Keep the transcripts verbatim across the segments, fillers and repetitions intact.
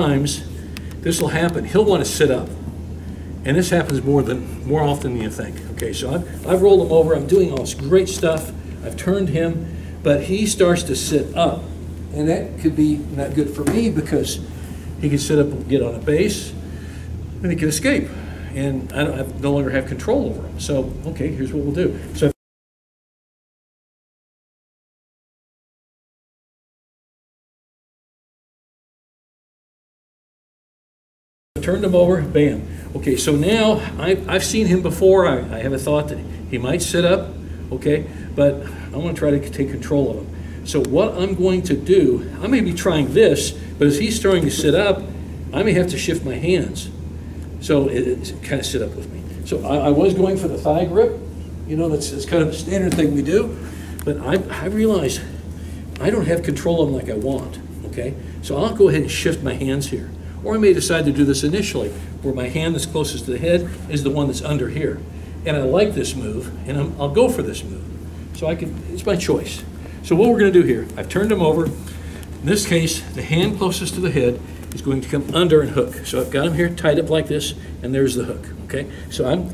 times this will happen. He'll want to sit up. And this happens more than more often than you think. Okay, so I've, I've rolled him over. I'm doing all this great stuff. I've turned him, but he starts to sit up. And that could be not good for me because he could sit up and get on a base, and he could escape. And I, don't, I no longer have control over him. So, okay, here's what we'll do. So I turned him over, bam. Okay, so now I, I've seen him before. I, I have a thought that he might sit up, okay, but I want to try to take control of him. So what I'm going to do, I may be trying this, but as he's starting to sit up, I may have to shift my hands. So it, it kind of sit up with me. So I, I was going for the thigh grip. You know, that's, that's kind of a standard thing we do. But I, I realize I don't have control of them like I want, okay? So I'll go ahead and shift my hands here. Or I may decide to do this initially, where my hand that's closest to the head is the one that's under here. And I like this move, and I'm, I'll go for this move. So I can, it's my choice. So what we're gonna do here, I've turned him over. In this case, the hand closest to the head is going to come under and hook. So I've got him here tied up like this, and there's the hook, okay? So I'm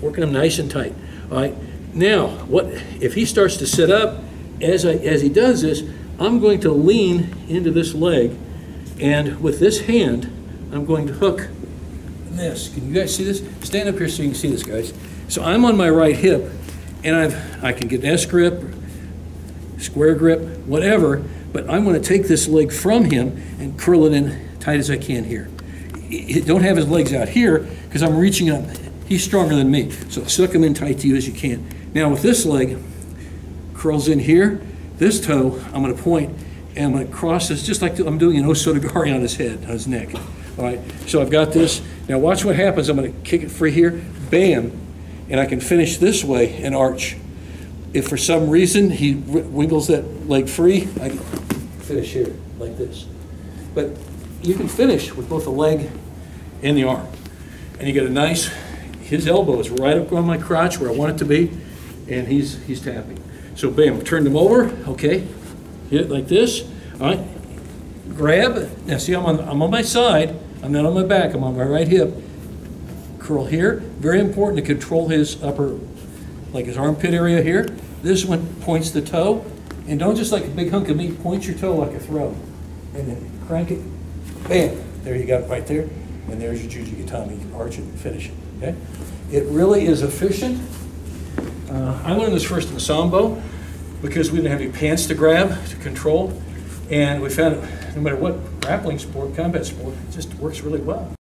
working him nice and tight. All right, now, what if he starts to sit up, as, I, as he does this, I'm going to lean into this leg, and with this hand, I'm going to hook this. Can you guys see this? Stand up here so you can see this, guys. So I'm on my right hip, and I've, I can get an S grip, square grip, whatever, but I'm gonna take this leg from him and curl it in tight as I can here. I don't have his legs out here because I'm reaching up. He's stronger than me. So suck him in tight to you as you can. Now with this leg, curls in here. This toe, I'm gonna point and I'm gonna cross this just like I'm doing an Osoto Gari on his head, on his neck. All right, so I've got this. Now watch what happens. I'm gonna kick it free here, bam, and I can finish this way and arch. If for some reason he wiggles that leg free, I can finish here like this. But you can finish with both the leg and the arm. And you get a nice, his elbow is right up on my crotch where I want it to be, and he's he's tapping. So bam, turned him over, okay, hit it like this, all right, grab. Now see, I'm on, I'm on my side, I'm not on my back, I'm on my right hip. Curl here, very important to control his upper, like his armpit area here. This one points the toe, and don't just like a big hunk of meat, point your toe like a throw, and then crank it, bam, there you got it right there, and there's your jujigatami. You can arch it and finish it, okay? It really is efficient. Uh, I learned this first in Sambo because we didn't have any pants to grab, to control, and we found it, no matter what grappling sport, combat sport, it just works really well.